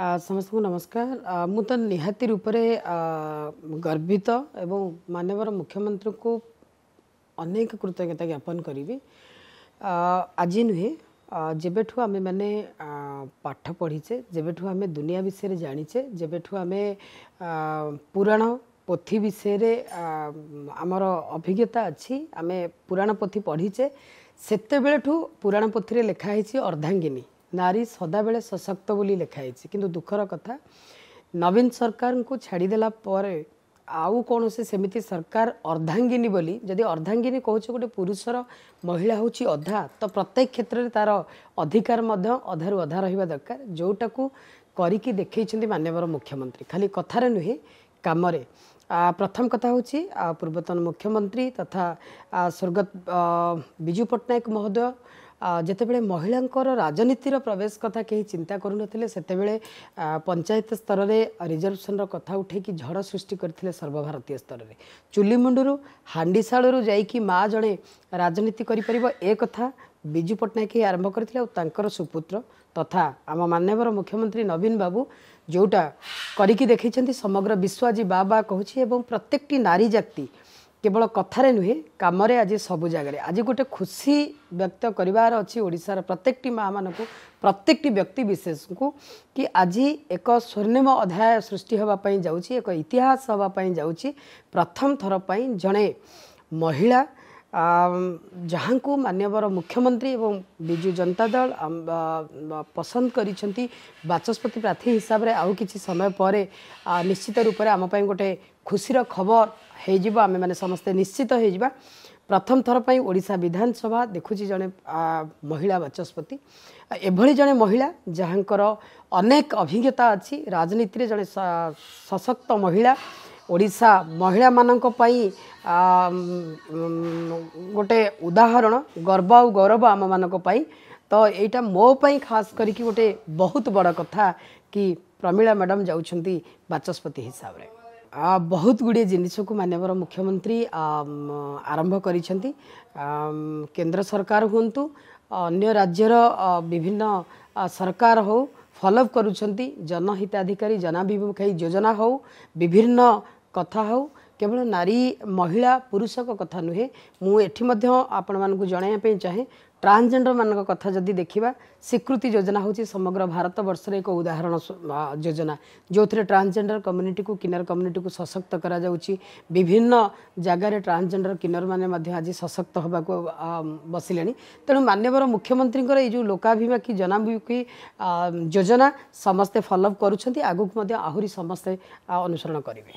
समस्त को नमस्कार। मुझे निहाती रूप से गर्वित एवं मानवर मुख्यमंत्री को अनेक कृतज्ञता ज्ञापन करी। आज नुहे जेबेठू आम मैंने पाठ पढ़ीचे, जेबेठू आम दुनिया विषय जानीचे, जेबेठू आम पुराण पोथी विषय आमर अभिज्ञता अच्छी, आम पुराण पोथी पढ़ीचे सेते बेलठू पुराण पोथी लिखाई अर्धांगिनी नारी सदा बेले सशक्त बोली लिखाई। किंतु दुखर कथा नवीन सरकार को छाड़देला आउ कौन सेमती सरकार अर्धांगिनी बोली जदि अर्धांगिनी कहे गोटे पुरुषर महिला हूँ अधा तो प्रत्येक क्षेत्र में तार अधिकार अधारू अधा रहा दरकार, जोटा को करके देखते माननीय मुख्यमंत्री खाली कथार नुहे कम। प्रथम कथा हूँ पूर्वतन मुख्यमंत्री तथा स्वर्गत बिजु पटनायक महोदय जितेबले महिला राजनीतिर प्रवेश कथा कहीं चिंता करते पंचायत स्तर में रिजर्वेशन कथा उठे कि झड़ सृष्टि करते सर्वभारतीय स्तर में चुलीमुंडू हांडीशालू जाकि माँ जड़े राजनीति करें एक कथा बिजु पटनायक आरंभ करते सुपुत्र तथा आम माननीय मुख्यमंत्री नवीन बाबू जोटा करके देखते समग्र विश्व आज बाबा कहूँ। और प्रत्येक नारी जाति केवल कथार नुहे कम आज सबू जगार आज गोटे खुशी व्यक्त करार अच्छी ओडिशार प्रत्येक माँ मान प्रत्येक व्यक्ति विशेष को कि आज एक स्वर्णिम अध्याय सृष्टि होगापी जाऊँगी, एक इतिहास होगापी जाऊँगी। प्रथम थरपाई जड़े महिला जहाँ को माननीय मुख्यमंत्री एवं बिजु जनता दल पसंद करिसेंती बाचस्पति प्रार्थी हिसाब से आउ किसी समय पर निश्चित रूप से आमपाई गोटे खुशीर खबर हो आम मैंने समस्ते निश्चित हो। प्रथम थरपाई ओडिशा विधानसभा देखुची जड़े महिला बाचस्पति एभली जड़े महिला जहाँकर अनेक अभिज्ञता अच्छी राजनीति जड़े सशक्त महिला ओडिशा महिला मानक गोटे उदाहरण गर्व आ गौरव आम मानक तो यहाँ मोपाई खास करके गोटे बहुत बड़ कथा कि प्रमिला मैडम जाउछंती बाचस्पति हिसाब रे बहुत गुड़े जिनिष को माननीय मुख्यमंत्री आरंभ करिसेंती। केंद्र सरकार हुंतु अन्य राज्यर विभिन्न सरकार हो फॉलोअप करुछंती जनहिताधिकारी जनाभिमुखी योजना हो विभिन्न कथा हो केवल नारी महिला पुरुष कथा नुहे। मुझे आपण मानक जनवाई चाहे ट्रांसजेंडर मान कथा जदि देखा स्वीकृति योजना हूँ समग्र भारत वर्ष एक उदाहरण योजना जो थे ट्रांसजेंडर कम्युनिटी को किन्नर कम्युनिटी को सशक्त करा विभिन्न जगार ट्रांसजेंडर किन्नर माने आज सशक्त होगा बसिले। तेणु माननीय मुख्यमंत्री ये जो लोकाभिमुखी जनाभिमुखी योजना समस्ते फॉलोअप करुँच आगक आहरी समस्ते अनुसरण करेंगे।